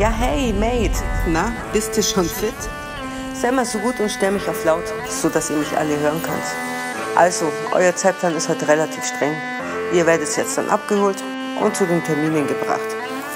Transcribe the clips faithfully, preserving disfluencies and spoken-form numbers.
Ja, hey, Mate. Na, bist du schon fit? Sei mal so gut und stell mich auf laut, sodass ihr mich alle hören könnt. Also, euer Zeitplan ist heute relativ streng. Ihr werdet jetzt dann abgeholt und zu den Terminen gebracht.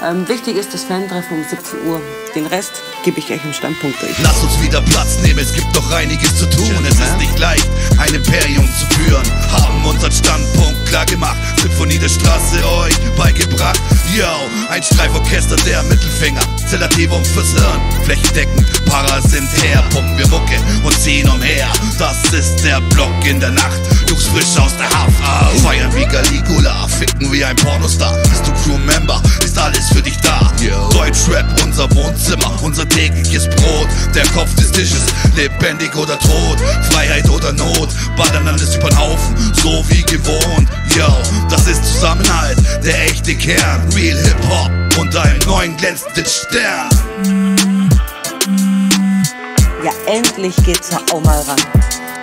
Ähm, wichtig ist das Fan-Treffen um siebzehn Uhr. Den Rest gebe ich euch im Standpunkt durch. Lass uns wieder Platz nehmen, es gibt doch einiges zu tun. Es ist nicht leicht, ein Imperium zu führen. Haben unseren Standpunkt klar gemacht. Symphonie der Straße euch beigebracht. Yo, ein Streiforchester der Mittelfinger. Zellativo fürs Hirn, flächendeckend. Paras sind her, pumpen wir Mucke und ziehen umher. Das ist der Block in der Nacht. Jungs frisch aus der Haft aus. Feiern wie Caligula, ficken wie ein Pornostar. Bist du Crewmember, ist alles für dich da. Yo. Deutschrap, unser Wohnzimmer, unser tägliches Brot. Der Kopf des Tisches, lebendig oder tot. Freiheit oder Not, ballern alles übern Haufen, so wie gewohnt. Yo, das ist Zusammenhalt, der echte Kern. Real Hip-Hop unter einem neuen glänzenden Stern. Ja, endlich geht's ja auch mal ran.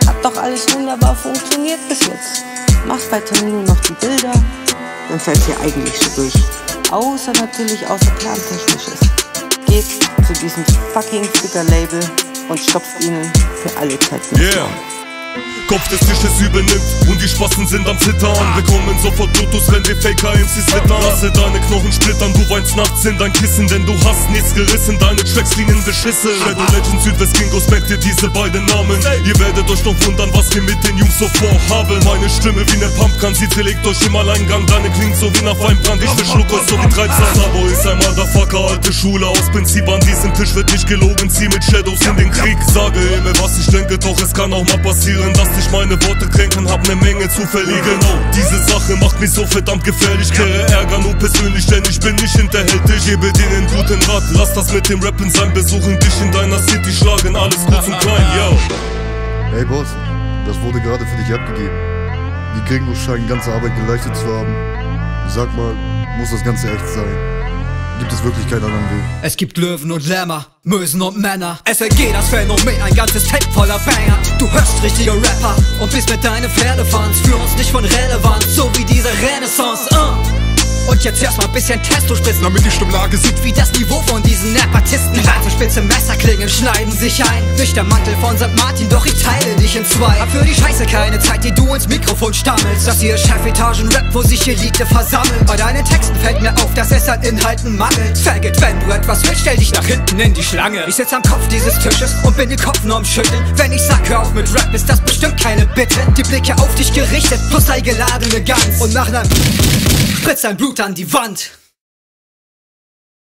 Hat doch alles wunderbar funktioniert bis jetzt. Machst bei Terminen noch die Bilder, dann fällt hier eigentlich so durch. Außer natürlich außer plantechnisches. Geht zu diesem fucking Sticker-Label und stopft ihnen für alle Zeiten. Yeah. Kopf des Tisches übernimmt und die Spassen sind am Zittern. Wir kommen sofort Bluetooth, wenn wir Faker-M Cs wittern. Lasse deine Knochen splittern, du weinst nachts in dein Kissen, denn du hast nichts gerissen, deine Tracks klingen beschisse. Shadow Legends, Südwest-Gringos, merkt ihr diese beiden Namen. Ihr werdet euch noch wundern, was wir mit den Jungs so vorhaben. Meine Stimme wie ne Pumpgun, sie zerlegt euch im Alleingang. Deine klingt so wie nach Weinbrand, ich verschluck euch so wie Treibsand. Ssabo ist ein Motherfucker, alte Schule aus Prinzip. An diesem Tisch wird nicht gelogen, zieh mit Shadows in den Krieg. Sage immer, was ich denke, doch es kann auch mal passieren, dass ich meine Worte kränken, hab ne Menge zu verlieren. Genau, diese Sache macht mich so verdammt gefährlich. Kehre Ärger nur persönlich, denn ich bin nicht hinterhältig. Gebe denen guten Rat, lass das mit dem Rappen sein. Besuchen dich in deiner City, schlagen alles groß und klein, yo. Hey Boss, das wurde gerade für dich abgegeben. Die Gringos scheinen ganze Arbeit geleistet zu haben. Sag mal, muss das Ganze echt sein? Gibt es wirklich keinen anderen Weg? Es gibt Löwen und Lämmer, Mösen und Männer. S L G, das Phänomen, ein ganzes Tape voller Banger. Du hörst richtige Rapper und bist mit deinen Pferdefans. Für uns nicht von Relevanz, so wie diese Renaissance. uh. Und jetzt erstmal ein bisschen Testo spritzen, damit die Stimmlage sieht, wie das Niveau von diesen Nepartisten. Harte spitze Messerklingen schneiden sich ein. Nicht der Mantel von Sankt Martin, doch ich teile dich in zwei. Hab für die Scheiße keine Zeit, die du ins Mikrofon stammelst. Das hier Chefetagen-Rap, wo sich Elite versammelt. Bei deinen Texten fällt mir auf, dass es an Inhalten mangelt. Faggot, wenn du etwas willst, stell dich nach hinten in die Schlange. Ich sitz am Kopf dieses Tisches und bin den Kopf nur am Schütteln. Wenn ich sag, hör auf mit Rap, ist das bestimmt keine Bitte. Die Blicke auf dich gerichtet, plus sei geladene Gans. Und nach einem Spritz ein Blut an die Wand.